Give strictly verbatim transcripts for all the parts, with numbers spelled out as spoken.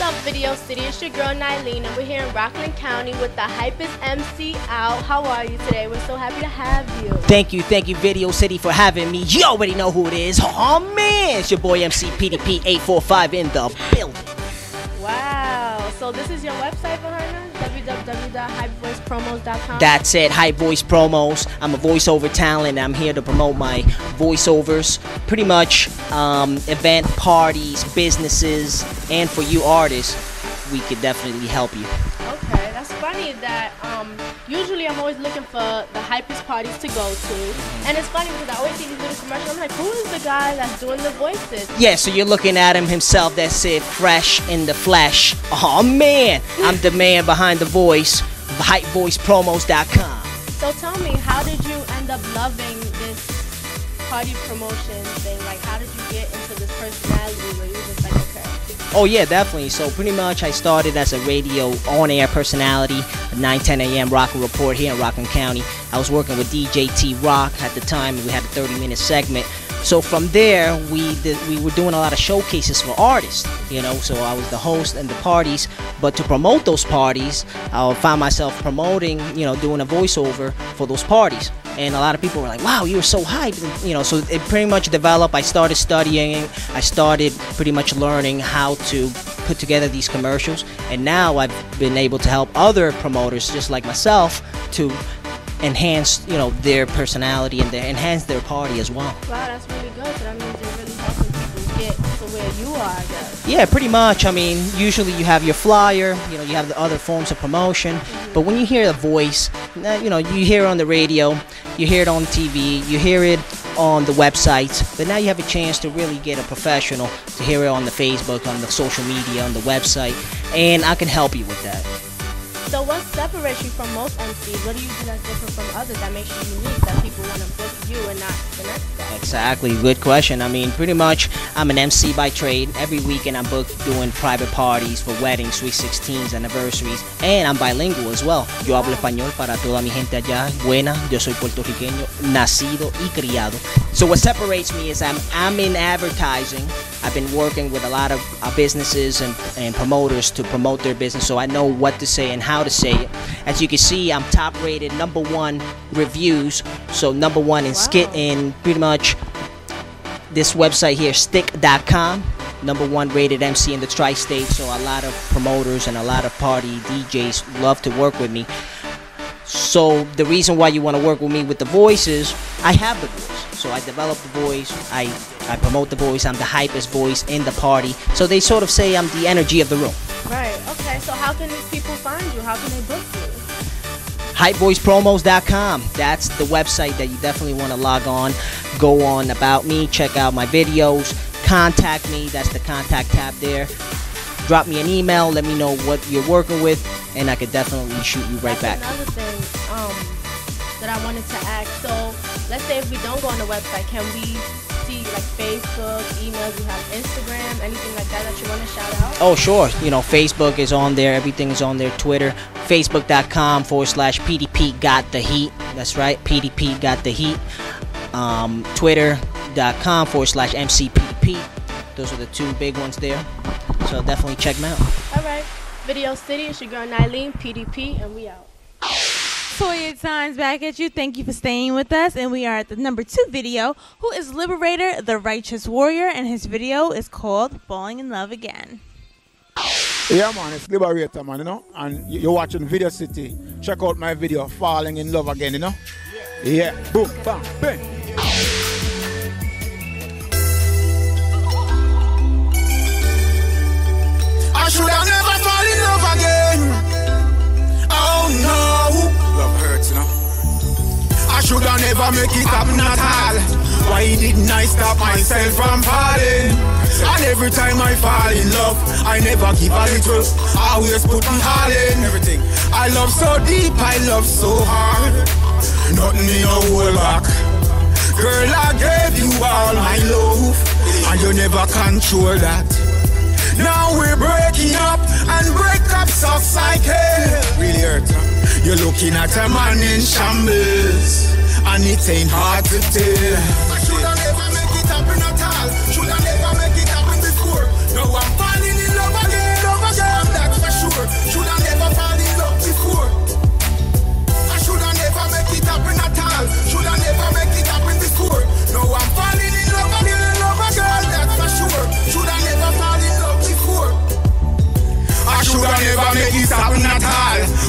What's up, Video City? It's your girl Nylene, and we're here in Rockland County with the hypest M C out. How are you today? We're so happy to have you. Thank you, thank you, Video City, for having me. You already know who it is. Oh man, it's your boy M C P D P eight forty-five in the building. Wow. So this is your website for her now? w w w dot hype voice promos dot com. That's it, Hype Voice Promos. I'm a voiceover talent. I'm here to promote my voiceovers, pretty much um, event, parties, businesses, and for you artists, we could definitely help you. Okay, that's funny that um, usually I'm always looking for the hypest parties to go to, and it's funny because I always see these little commercials. I'm like, who is the guy that's doing the voices? Yeah, so you're looking at him himself. That's it, fresh in the flesh. Oh man, I'm the man behind the voice. hype voice promos dot com. So tell me, how did you end up loving this party promotion thing? Like, how did you get into this personality where you were just like, okay? Oh yeah, definitely. So pretty much I started as a radio on-air personality, nine ten a m Rockland Report here in Rockland County. I was working with D J T-Rock at the time, and we had a thirty minute segment. So from there, we did, we were doing a lot of showcases for artists, you know, so I was the host and the parties. But to promote those parties, I found myself promoting, you know, doing a voiceover for those parties. And a lot of people were like, wow, you were so hyped, and, you know, so it pretty much developed. I started studying. I started pretty much learning how to put together these commercials. And now I've been able to help other promoters just like myself to enhance, you know, their personality and their, enhance their party as well. Wow, that's really good. So that means you're really helping people get to where you are, I guess. Yeah, pretty much. I mean, usually you have your flyer, you know, you have the other forms of promotion, mm-hmm. but when you hear the voice, you know, you hear it on the radio, you hear it on T V, you hear it on the websites, but now you have a chance to really get a professional to hear it on the Facebook, on the social media, on the website, and I can help you with that. So what separates you from most M Cs? What do you do that's different from others that makes you unique, that people want to book you and not the next guy? Exactly. Good question. I mean, pretty much, I'm an M C by trade. Every weekend I'm booked doing private parties for weddings, sweet sixteens, anniversaries, and I'm bilingual as well. Yo hablo español para toda mi gente allá. Buena, yo soy puertorriqueño, nacido y criado. So what separates me is I'm, I'm in advertising. I've been working with a lot of uh, businesses and, and promoters to promote their business, so I know what to say and how to say it. As you can see, I'm top rated, number one reviews, so number one in wow. skit in pretty much this website here, stick dot com, number one rated M C in the tri-state, so a lot of promoters and a lot of party D Js love to work with me. So the reason why you want to work with me with the voices, I have the voice, so I develop the voice, I, I promote the voice, I'm the hypest voice in the party, so they sort of say I'm the energy of the room. Right, okay, so how can these people find you? How can they book you? hype voice promos dot com, that's the website that you definitely want to log on, go on about me, check out my videos, contact me, that's the contact tab there. Drop me an email, let me know what you're working with, and I could definitely shoot you right That's back. Another thing um, that I wanted to ask, so let's say if we don't go on the website, can we see like Facebook, emails, you have Instagram, anything like that that you want to shout out? Oh, sure. You know, Facebook is on there. Everything's on there. Twitter, facebook dot com forward slash P D P got the heat. That's right. P D P got the heat. Um, Twitter dot com forward slash M C P D P. Those are the two big ones there. So definitely check them out. All right. Video City, it's your girl Nylene, P D P, and we out. Toya Times back at you. Thank you for staying with us. And we are at the number two video, who is Liberator, the Righteous Warrior, and his video is called Falling in Love Again. Yeah, man, it's Liberator, man, you know, and you're watching Video City. Check out my video, Falling in Love Again, you know? Yeah. yeah. Boom, bam, bang. Should I never fall in love again? Oh no, love hurts, you know. I should have never make it happen at all. Why didn't I stop myself from falling? And every time I fall in love, I never give a little. I always put all in everything. I love so deep, I love so hard. Nothing in your whole back. Girl, I gave you all my love, and you never control that. Now we're breaking up, and breakups are psychic. Really hurt. You're looking at a man in shambles, and it ain't hard to tell. I should have never make it happen at all. Should have never make it happen before. Now I'm falling in love again, love again.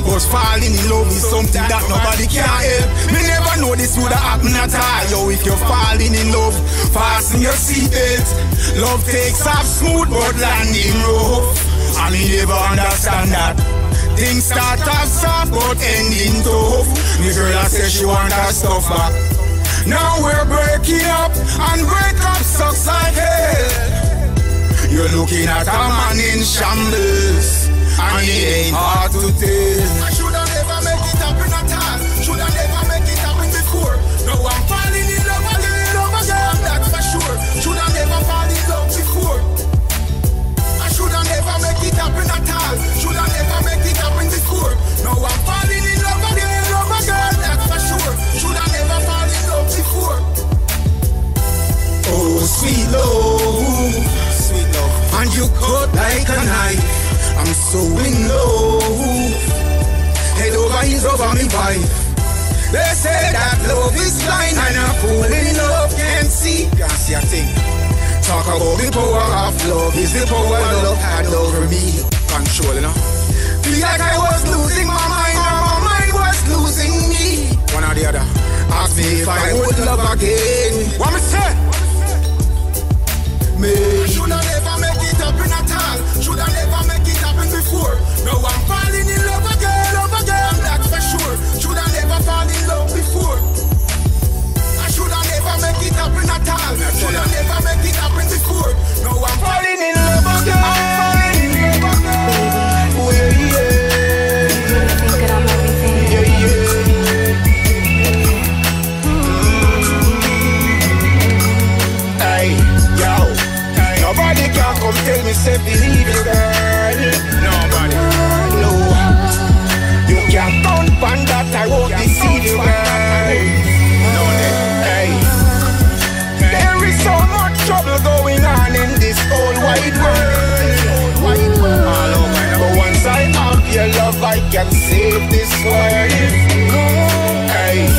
Ghost fall in love with something that nobody can help. Me never know this would have happened at all. Yo, if you're falling in love, fasten your seatbelt. Love takes off smooth but landing rough. And me never understand that. Things start off soft but ending tough. Me girl I say she want that stuff back. Now we're breaking up and break up sucks like hell. You're looking at a man in shambles and it ain't hard to tell. I should have never make it happen at all. Should have never make it happen before. Now I'm falling in love again, love again, that's for sure. Should have never fall in love before. I should have never make it happen at all. Should have never make it happen before. Now I'm falling in love again, love again, that's for sure. Should have never fall in love before. Oh, sweet love, sweet love, and you cut like a knife. I'm so in love, head over heels over me wife. They say that love is blind and a fool in love can't see. Can't see a thing. Talk about the power of love is the power love had over me. Control, you know. Feel like I was losing my mind and my mind was losing me. One or the other. Ask me if I would love again. What me say? Me should I never make it happen at all. Should I never make it happen before. Now I'm falling in love again, love again, that's for sure. Should I never fall in love before. I should I never make it happen at all. Should I never make it happen before. Now I'm falling in love again, I'm falling in love again. Oh yeah, yeah. Look at all my things. Yeah, yeah. Mm-hmm. Hey, yo. Nobody can come tell me say believe it, girl. Can't count on that, I won't deceive you, guys. No, hey. There is so much trouble going on in this whole wide world. All over. But once I have your love, I can save this world. Hey.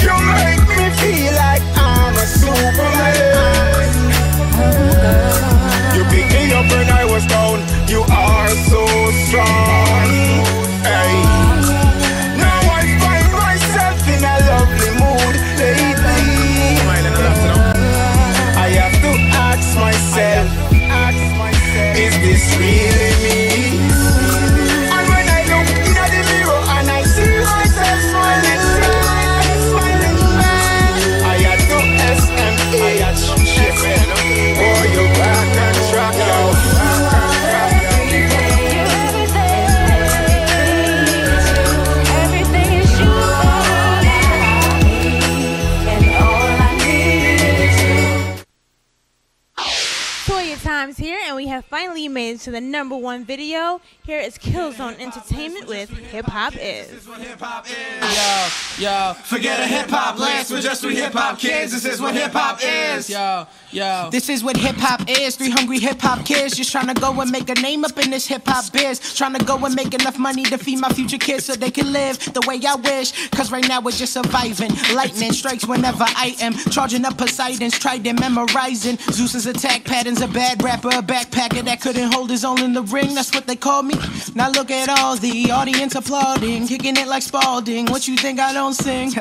You make me feel like I'm a superman. You picked me up when I was down. You are so strong. Hey. Now I find myself in a lovely mood lately. I have to ask myself, is this really me? And when I look in the mirror and I see myself smiling, smiling, I have to ask and oh, you're back on track now. Here and we have finally made it to the number one video. Here is Killzone Entertainment with Hip Hop Is. This is what hip hop is. Yo, yo. Forget a hip hop lance, we're just three hip hop kids. This is what hip hop is. Yo, yo. This is what hip hop is. Three hungry hip hop kids just trying to go and make a name up in this hip hop biz. Trying to go and make enough money to feed my future kids so they can live the way I wish. Cause right now we're just surviving. Lightning strikes whenever I am. Charging up Poseidon's trident, memorizing Zeus's attack patterns of bad rap. A backpacker that couldn't hold his own in the ring, that's what they call me. Now look at all the audience applauding, kicking it like Spalding. What you think I don't sing?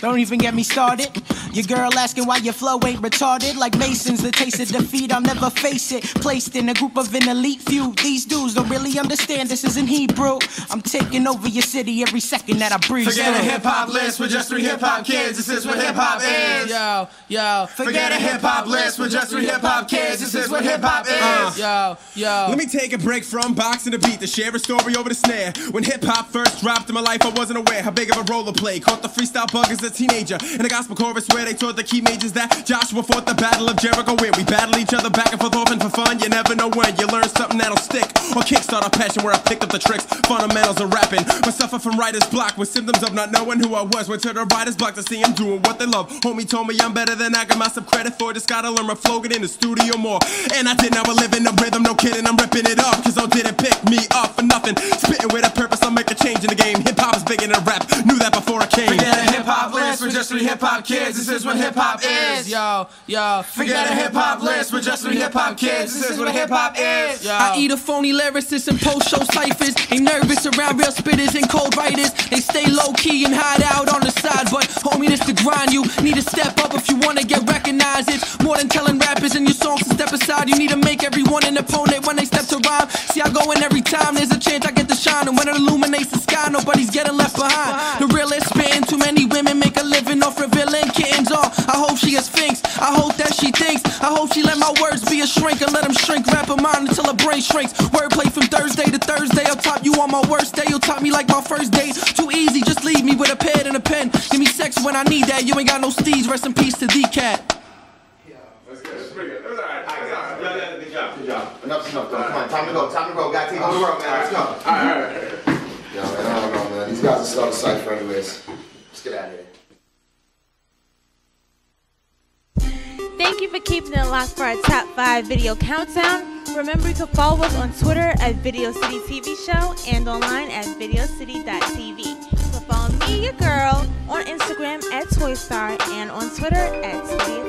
Don't even get me started. Your girl asking why your flow ain't retarded. Like Masons, the taste of defeat, I'll never face it. Placed in a group of an elite few. These dudes don't really understand, this isn't Hebrew. I'm taking over your city every second that I breathe. Forget through a hip-hop list, we're just three hip-hop kids. This is what hip-hop is. Yo, yo. Forget, Forget a hip-hop list, we're just three hip-hop kids. This is what hip-hop is. Uh, yo, yo. Let me take a break from boxing the beat to share a story over the snare. When hip-hop first dropped in my life, I wasn't aware how big of a role it played. Caught the freestyle bug as a teenager in the gospel chorus where they taught the key majors that Joshua fought the battle of Jericho, where we battle each other back and forth often for fun. You never know when you learn something that'll stick or kickstart a passion where I picked up the tricks, fundamentals of rapping. I suffer from writer's block with symptoms of not knowing who I was. Went to the writer's block to see him doing what they love. Homie told me I'm better than I got myself credit for. Just gotta learn my flow, get in the studio more. And I did, now I live in the rhythm, no kidding, I'm ripping it up. Cause I didn't pick me up for nothing. Spitting with a purpose, I'll make a change in the game. Hip hop is bigger than rap. Knew that before I came. Forget a hip-hop list, we're just three hip-hop kids. This is what hip-hop is. Yo, yo. Forget a hip-hop list, we're just three hip-hop kids. This is what hip-hop is. Yo. I eat a phony lyricist and post-show ciphers. Ain't nervous around real spitters and cold writers. They stay low-key and hide out on the side. But homie, this to grind, you need to step up if you want to get recognized. It's more than telling rappers in your songs to step aside. You need to make everyone an opponent when they step to rhyme. See, I go in every time, there's a chance I get to shine. And when it illuminates the sky, nobody's getting left behind. The realest spin, too many women make a living off revealing kittens on. I hope she a sphinx, I hope that she thinks. I hope she let my words be a shrink and let them shrink. Wrap her mind until her brain shrinks. Wordplay from Thursday to Thursday, I'll top you on my worst day. You'll top me like my first date. Too easy, just leave me with a pad and a pen. Give me sex when I need that, you ain't got no steeds. Rest in peace to D-Cat. Enough, enough, though. Come on, time to go, time to go. Gotta take over the world, man. Let's go. All right, all right. Yo, man, I don't know, man. These guys are stuck aside for anyways. Let's get out of here. Thank you for keeping it locked for our top five video countdown. Remember, you can follow us on Twitter at Video City T V Show and online at video city dot t v. You can follow me, your girl, on Instagram at Toystar and on Twitter at T V.